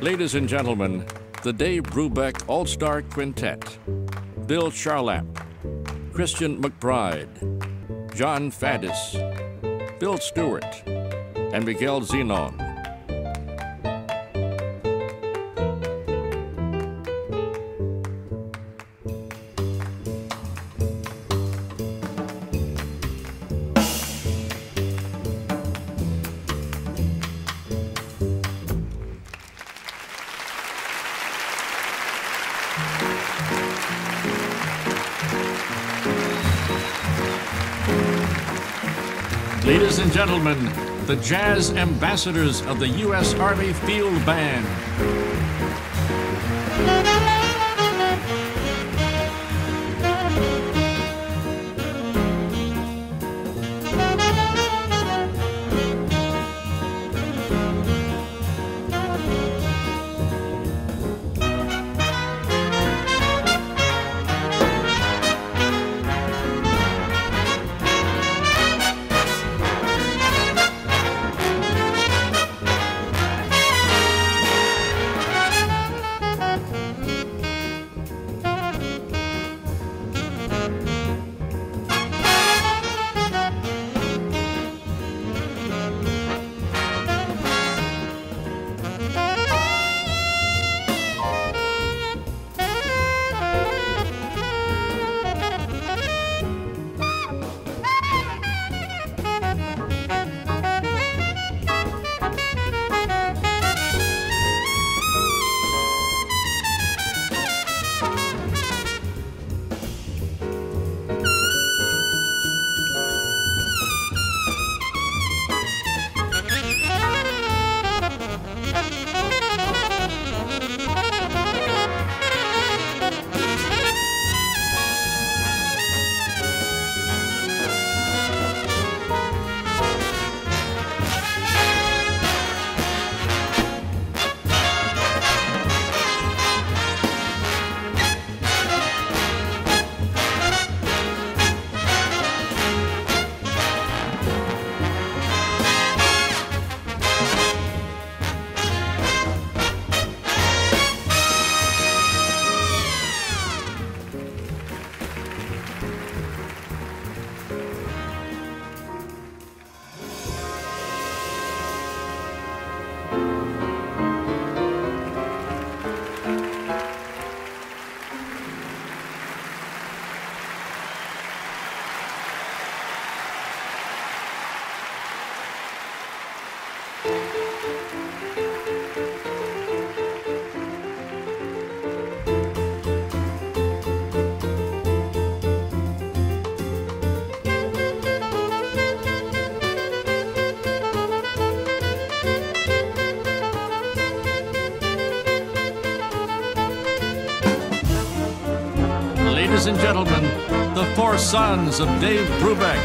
Ladies and gentlemen, the Dave Brubeck All-Star Quintet. Bill Charlap, Christian McBride, Jon Faddis, Bill Stewart, and Miguel Zenon. Ladies and gentlemen, the Jazz Ambassadors of the U.S. Army Field Band. Ladies and gentlemen, the four sons of Dave Brubeck.